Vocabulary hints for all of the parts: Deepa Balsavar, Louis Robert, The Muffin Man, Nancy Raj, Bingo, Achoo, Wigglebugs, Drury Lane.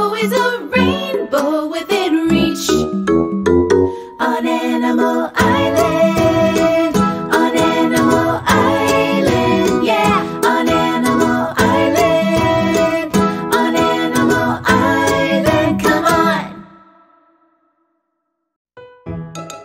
always a rainbow within reach. On Animal Island, on Animal Island, yeah. On Animal Island, on Animal Island, come on.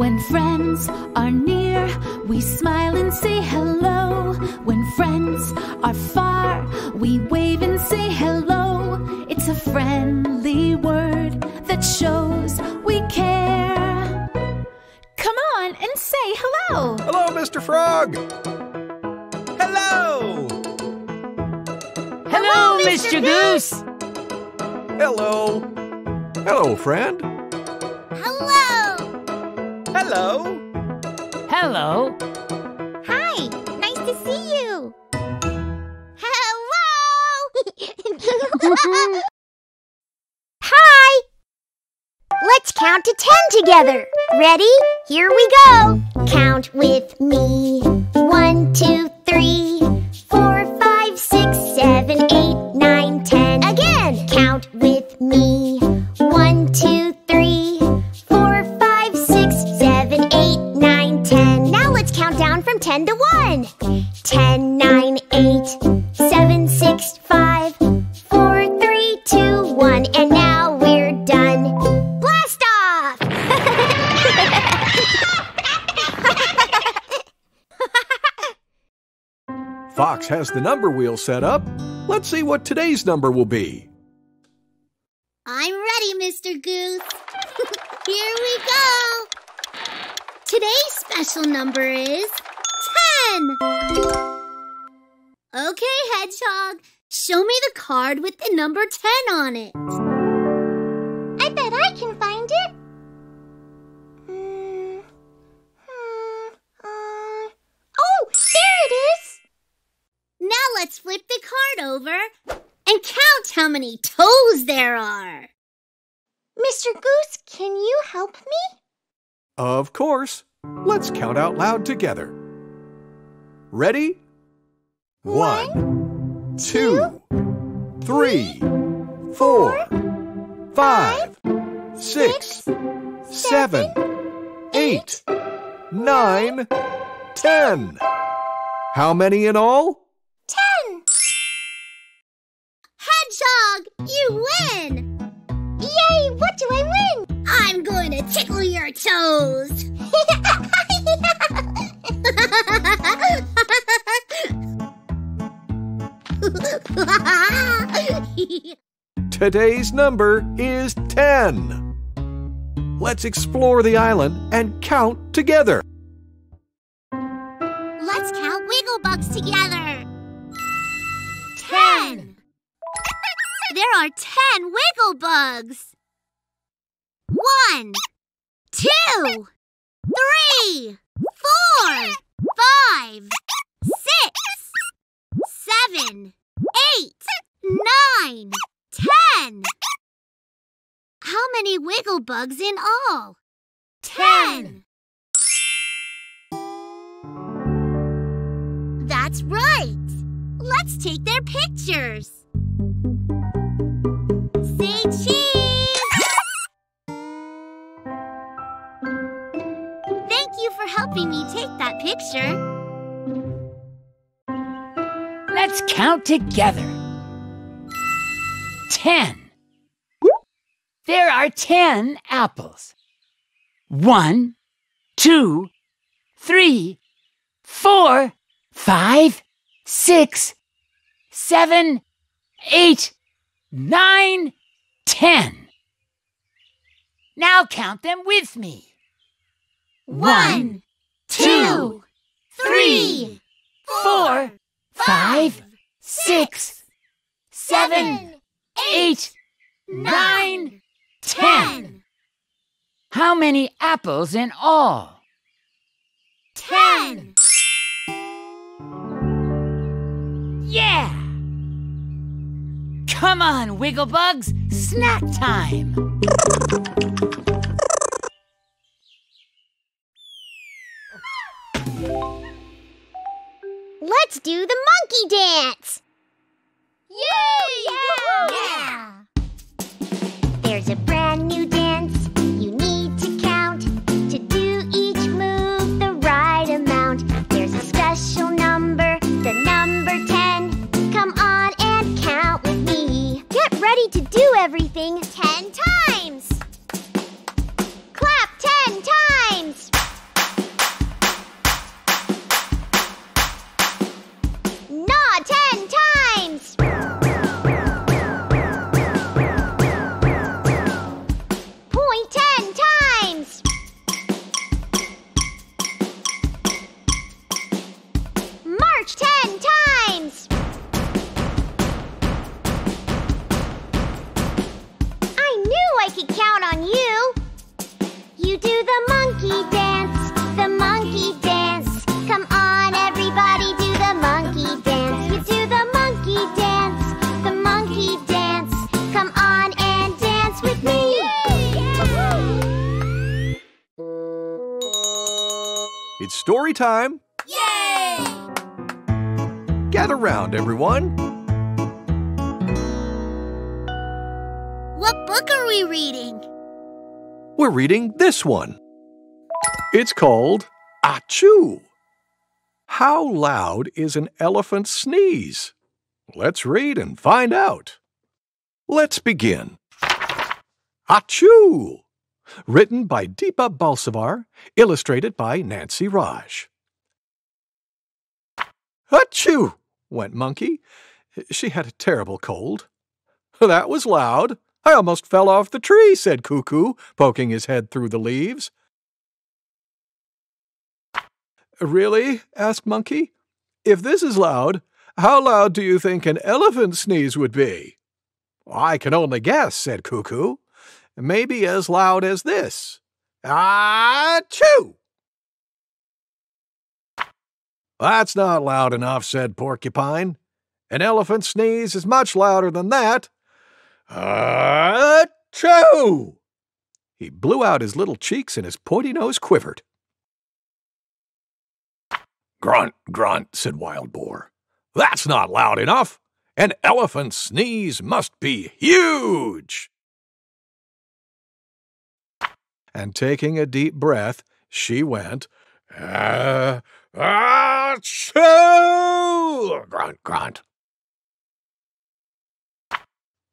When friends are near, we smile and say hello. When friends are far, we wave and say hello. It's a friendly word that shows we care. Come on and say hello. Hello, Mr. Frog. Hello. Hello, Mr. Goose. Hello. Hello, friend. Hello. Hello. Hi. Nice to see you. Hello. Hi. Let's count to 10 together. Ready? Here we go. Count with me. 1, 2, 3, 4, 5, 6, 7, 8, 9, 10. Again. Count with me. 1, 2, 3, 4, 5, 6, 7, 8, 9, 10. Now let's count down from 10 to 1. 10, 9, 8, 7, 6, 5, 4, 3, 2, 1. And now we're done. Blast off! Fox has the number wheel set up. Let's see what today's number will be. I'm ready, Mr. Goose. Here we go. Today's special number is 10. Okay, Hedgehog, show me the card with the number 10 on it. I bet I can find it. Oh, there it is. Now let's flip the card over and count how many toes there are. Mr. Goose, can you help me? Of course. Let's count out loud together. Ready? 1, 2, 3, 4, 5, 6, 7, 8, 9, 10. How many in all? 10. Hedgehog, you win! Yay! What do I win? I'm going to tickle your toes! Today's number is 10. Let's explore the island and count together. Let's count Wigglebugs together. 10. There are 10 Wigglebugs. 1, 2, 3, 4, 5, 6, 7, 8, 9, 10. How many Wigglebugs in all? 10. That's right. Let's take their pictures. Say cheese. For helping me take that picture. Let's count together. 10. There are 10 apples. 1, 2, 3, 4, 5, 6, 7, 8, 9, 10. Now count them with me. 1, 2, 3, 4, 5, 6, 7, 8, 9, 10. How many apples in all? 10. Yeah! Come on, Wigglebugs, snack time! Let's do the monkey dance! Yay! Yeah! Yeah! There's a brand new dance you need to count. To do each move the right amount. There's a special number, the number 10. Come on and count with me. Get ready to do everything 10 times. Clap 10 times. 10 times! Point 10 times! March 10 times! I knew I could count on you! You do the monkey dance, the monkey dance. Come on, everybody, do the monkey dance. It's story time! Yay! Gather round, everyone! What book are we reading? We're reading this one. It's called Achoo! How loud is an elephant's sneeze? Let's read and find out. Let's begin. Achoo! Written by Deepa Balsavar, illustrated by Nancy Raj. Achoo! Went Monkey. She had a terrible cold. That was loud. I almost fell off the tree, said Cuckoo, poking his head through the leaves. Really? Asked Monkey. If this is loud, how loud do you think an elephant sneeze would be? I can only guess, said Cuckoo. Maybe as loud as this. Achoo! That's not loud enough, said Porcupine. An elephant sneeze is much louder than that. Achoo! He blew out his little cheeks and his pointy nose quivered. Grunt, grunt, said Wild Boar. That's not loud enough. An elephant's sneeze must be huge. And taking a deep breath, she went, Achoo! Grunt, grunt.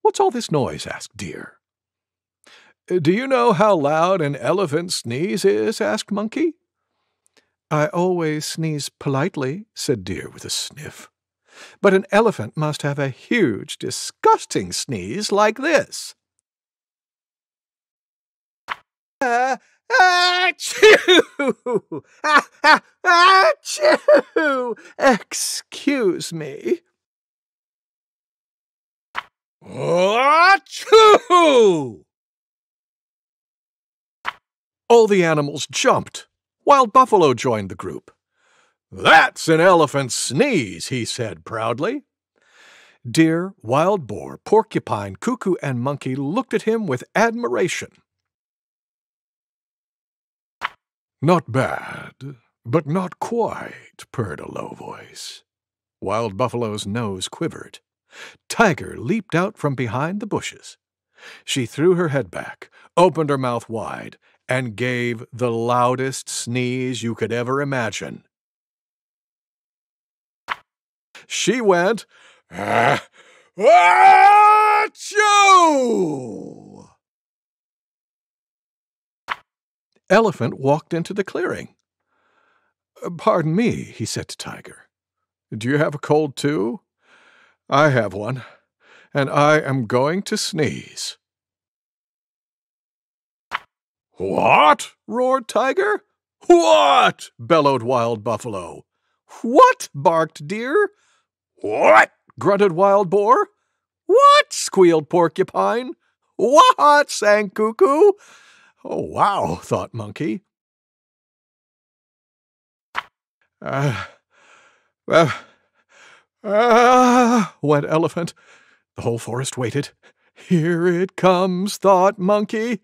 What's all this noise? Asked Deer. Do you know how loud an elephant sneeze is? Asked Monkey. I always sneeze politely, said Deer with a sniff. But an elephant must have a huge, disgusting sneeze like this. Achoo! Achoo! Excuse me. Achoo! All the animals jumped. Wild Buffalo joined the group. That's an elephant's sneeze, he said proudly. Deer, Wild Boar, Porcupine, Cuckoo, and Monkey looked at him with admiration. Not bad, but not quite, purred a low voice. Wild Buffalo's nose quivered. Tiger leaped out from behind the bushes. She threw her head back, opened her mouth wide, and gave the loudest sneeze you could ever imagine. She went, Achoo! Elephant walked into the clearing. Pardon me, he said to Tiger. Do you have a cold too? I have one, and I am going to sneeze. What? Roared Tiger. What? Bellowed Wild Buffalo. What? Barked Deer. What? Grunted Wild Boar. What? Squealed Porcupine. What? Sang Cuckoo. Oh, wow, thought Monkey. Went Elephant. The whole forest waited. Here it comes, thought Monkey.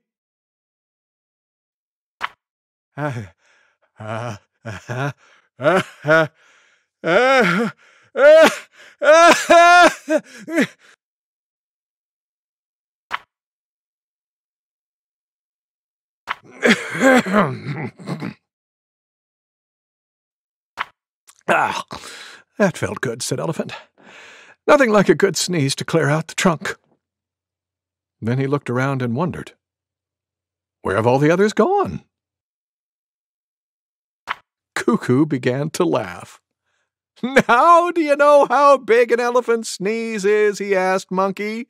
Ah, that felt good, said Elephant. Nothing like a good sneeze to clear out the trunk. Then he looked around and wondered, where have all the others gone? Cuckoo began to laugh. Now do you know how big an elephant's sneeze is? He asked Monkey.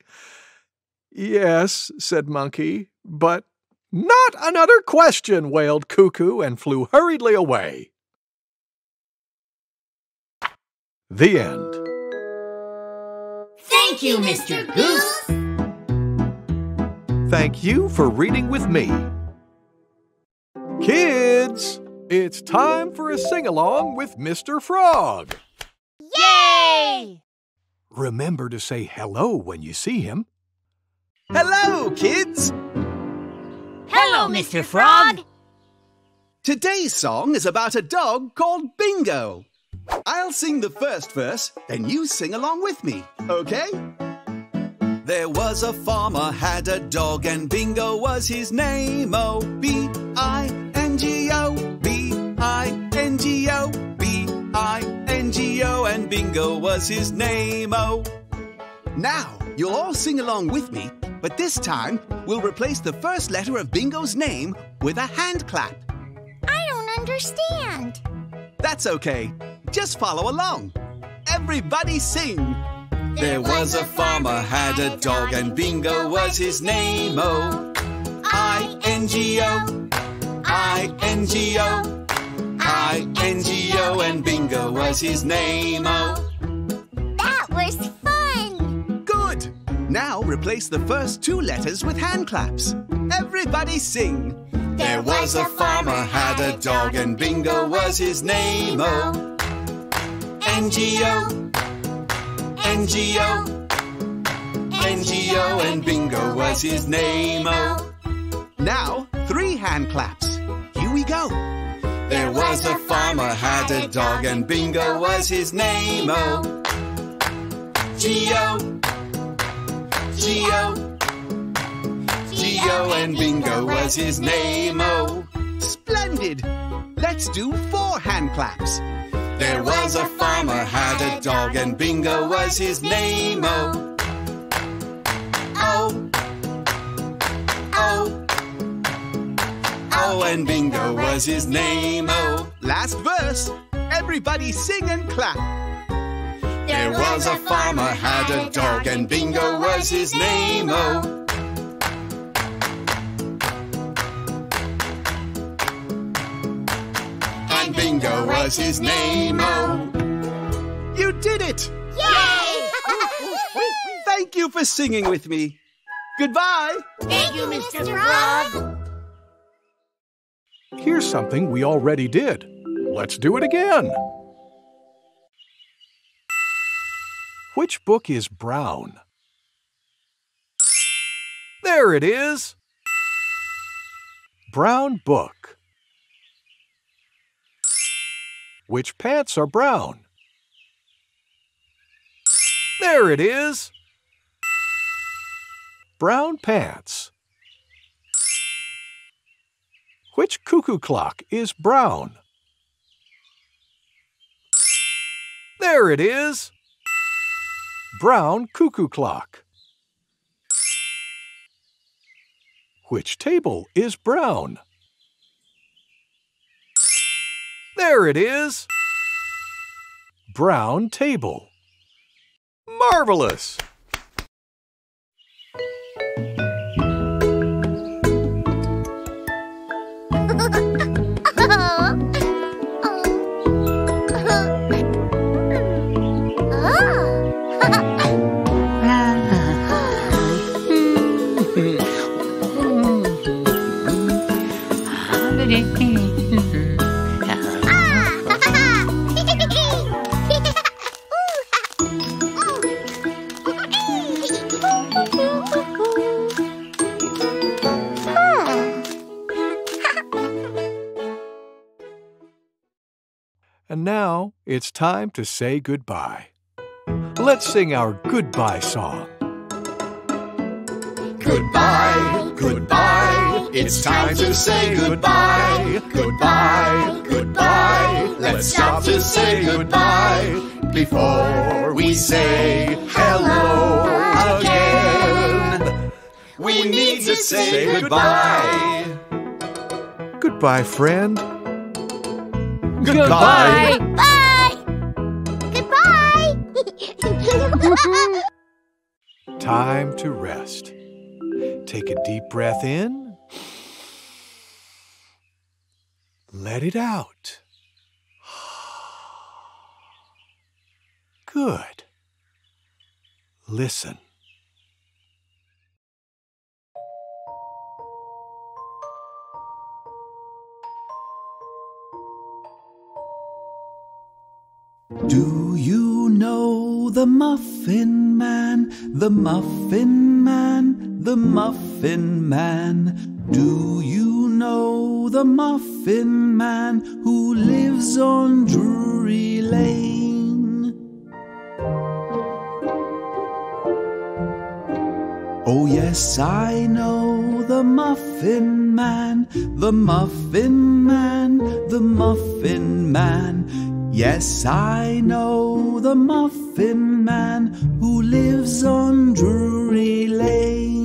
Yes, said Monkey, but not another question, wailed Cuckoo, and flew hurriedly away. The end. Thank you, Mr. Goose. Thank you for reading with me. Kids, it's time for a sing-along with Mr. Frog. Yay! Remember to say hello when you see him. Hello, kids. Hello, Mr. Frog. Today's song is about a dog called Bingo. I'll sing the first verse, then you sing along with me, okay? There was a farmer had a dog, and Bingo was his name. Oh, B-I-N-G-O, B-I-N-G-O, B-I-N-G-O, and Bingo was his name. Oh. Now, you'll all sing along with me, but this time we'll replace the first letter of Bingo's name with a hand clap. I don't understand. That's okay. Just follow along. Everybody sing. There was a farmer had a dog, and Bingo was his name. Oh, I-N-G-O, I-N-G-O, I-N-G-O, and Bingo was his name. Oh, that was fun. Good. Now replace the first two letters with hand claps. Everybody sing. There was a farmer had a dog, and Bingo was his name. Oh, N-G-O, N-G-O, N-G-O, and Bingo was his name-o. Now, three hand claps. Here we go. There was a farmer had a dog, and Bingo was his name-o. G-O, G-O, G-O, and Bingo was his name-o. Splendid! Let's do four hand claps. There was a farmer had a dog, and Bingo was his name. Oh, oh, oh, oh, and Bingo was his name. Oh, last verse. Everybody sing and clap. There was a farmer had a dog, and Bingo was his name. Oh. Bingo was his name-o. You did it! Yay! Thank you for singing with me. Goodbye! Thank you, Mr. Frog. Here's something we already did. Let's do it again. Which book is brown? There it is! Brown book. Which pants are brown? There it is! Brown pants. Which cuckoo clock is brown? There it is! Brown cuckoo clock. Which table is brown? There it is! Brown table. Marvelous! And now it's time to say goodbye. Let's sing our goodbye song. Goodbye, goodbye, it's time to say goodbye. Goodbye, goodbye, let's stop to say goodbye before we say hello again. We need to say goodbye. Goodbye, friend. Goodbye. Goodbye. Goodbye. Goodbye. Time to rest. Take a deep breath in. Let it out. Good. Listen. Do you know the Muffin Man? The Muffin Man, the Muffin Man. Do you know the Muffin Man who lives on Drury Lane? Oh yes, I know the Muffin Man, the Muffin Man, the Muffin Man. Yes, I know the Muffin Man who lives on Drury Lane.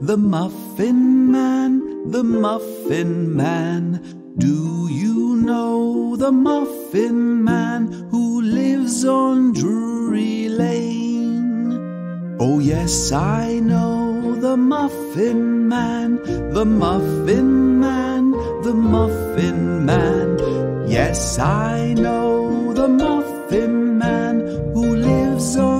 The Muffin Man, the Muffin Man, the Muffin Man. Do you know the Muffin Man who lives on Drury Lane? Oh yes, I know the Muffin Man, the Muffin Man, the Muffin Man. Yes, I know the Muffin Man who lives on